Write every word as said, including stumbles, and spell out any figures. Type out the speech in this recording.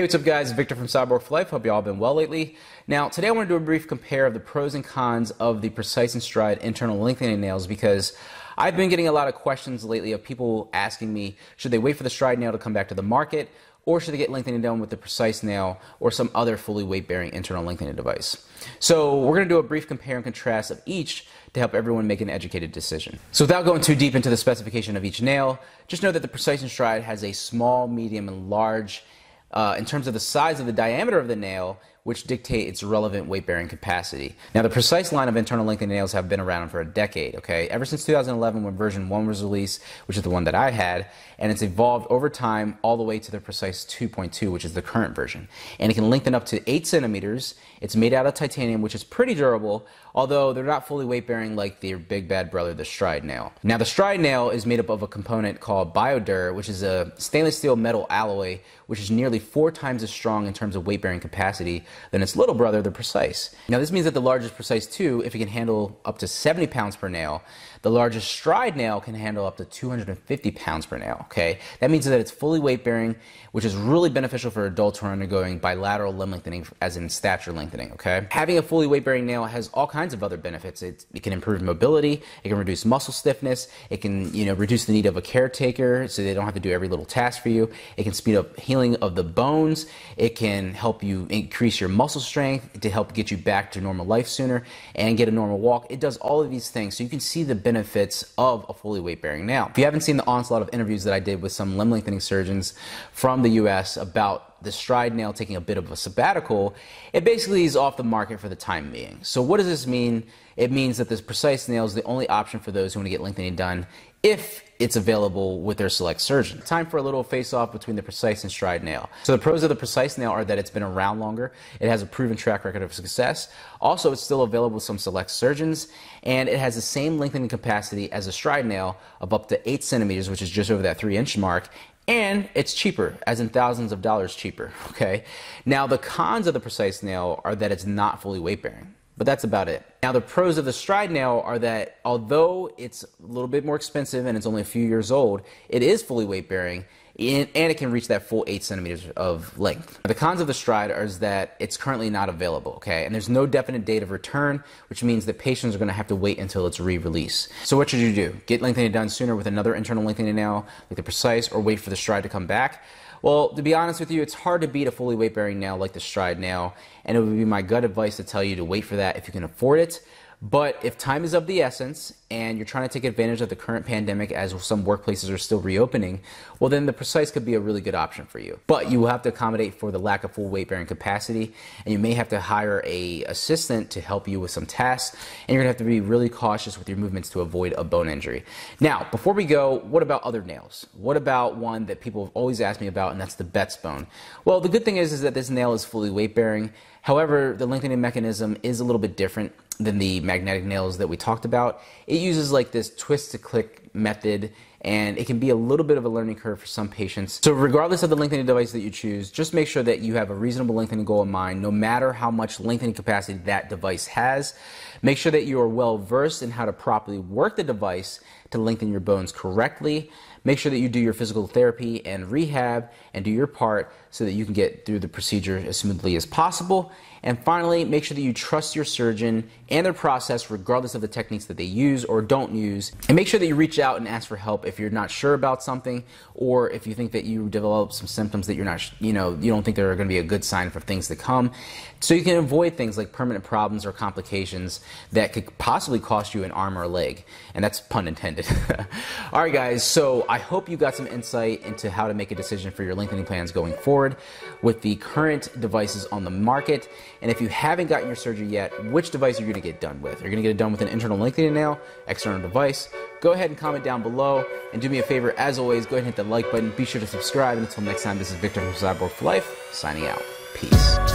Hey, what's up guys, Victor from Cyborg for Life. Hope you all been well lately. Now today I want to do a brief compare of the pros and cons of the Precice and Stryde internal lengthening nails, because I've been getting a lot of questions lately of people asking me, should they wait for the Stryde nail to come back to the market, or should they get lengthening done with the Precice nail or some other fully weight-bearing internal lengthening device? So we're going to do a brief compare and contrast of each to help everyone make an educated decision. So without going too deep into the specification of each nail, just know that the Precice and Stryde has a small, medium, and large uh, in terms of the size of the diameter of the nail, which dictate its relevant weight-bearing capacity. Now, the Precice line of internal lengthening nails have been around for a decade, okay? Ever since two thousand eleven when version one was released, which is the one that I had, and it's evolved over time all the way to the Precice two point two, which is the current version. And it can lengthen up to eight centimeters. It's made out of titanium, which is pretty durable, although they're not fully weight-bearing like their big bad brother, the Stryde nail. Now, the Stryde nail is made up of a component called Biodur, which is a stainless steel metal alloy, which is nearly four times as strong in terms of weight-bearing capacity than its little brother, the Precice. Now this means that the largest Precice two, if it can handle up to seventy pounds per nail, the largest Stryde nail can handle up to two hundred fifty pounds per nail, okay? That means that it's fully weight-bearing, which is really beneficial for adults who are undergoing bilateral limb lengthening, as in stature lengthening, okay? Having a fully weight-bearing nail has all kinds of other benefits. It, it can improve mobility, it can reduce muscle stiffness, it can, you know, reduce the need of a caretaker so they don't have to do every little task for you, it can speed up healing of the bones, it can help you increase your muscle strength to help get you back to normal life sooner and get a normal walk. It does all of these things, so you can see the benefits of a fully weight-bearing nail. If you haven't seen the onslaught of interviews that I did with some limb lengthening surgeons from the U S about the Stryde nail taking a bit of a sabbatical, it basically is off the market for the time being. So what does this mean? It means that this Precice nail is the only option for those who want to get lengthening done if it's available with their select surgeon. Time for a little face-off between the Precice and Stryde nail. So the pros of the Precice nail are that it's been around longer, it has a proven track record of success, also it's still available with some select surgeons, and it has the same lengthening capacity as a Stryde nail of up to eight centimeters, which is just over that three inch mark, and it's cheaper, as in thousands of dollars cheaper, okay? Now, the cons of the Precice nail are that it's not fully weight-bearing, but that's about it. Now, the pros of the Stryde nail are that although it's a little bit more expensive and it's only a few years old, it is fully weight-bearing, and it can reach that full eight centimeters of length. The cons of the Stryde are that it's currently not available, okay? And there's no definite date of return, which means that patients are gonna have to wait until it's re-release. So what should you do? Get lengthening done sooner with another internal lengthening nail, like the Precice, or wait for the Stryde to come back? Well, to be honest with you, it's hard to beat a fully weight-bearing nail like the Stryde nail, and it would be my gut advice to tell you to wait for that if you can afford it. But if time is of the essence and you're trying to take advantage of the current pandemic as some workplaces are still reopening, well then the Precice could be a really good option for you. But you will have to accommodate for the lack of full weight-bearing capacity, and you may have to hire an assistant to help you with some tasks, and you're gonna have to be really cautious with your movements to avoid a bone injury. Now, before we go, what about other nails? What about one that people have always asked me about, and that's the Betts bone? Well, the good thing is, is that this nail is fully weight-bearing. However, the lengthening mechanism is a little bit different than the magnetic nails that we talked about. It uses like this twist-to-click method, and it can be a little bit of a learning curve for some patients. So regardless of the lengthening device that you choose, just make sure that you have a reasonable lengthening goal in mind, no matter how much lengthening capacity that device has. Make sure that you are well-versed in how to properly work the device to lengthen your bones correctly. Make sure that you do your physical therapy and rehab and do your part so that you can get through the procedure as smoothly as possible. And finally, make sure that you trust your surgeon and their process regardless of the techniques that they use or don't use. And make sure that you reach out and ask for help if you're not sure about something, or if you think that you develop some symptoms that you're not, you know, you don't think they're going to be a good sign for things to come. So you can avoid things like permanent problems or complications that could possibly cost you an arm or a leg. And that's pun intended. All right, guys. So I hope you got some insight into how to make a decision for your lengthening plans going forward with the current devices on the market. And if you haven't gotten your surgery yet, which device are you going to get done with? Are you going to get it done with an internal lengthening nail, external device? Go ahead and comment down below, and do me a favor, as always, go ahead and hit that like button. Be sure to subscribe, and until next time, this is Victor from Cyborg for Life, signing out. Peace.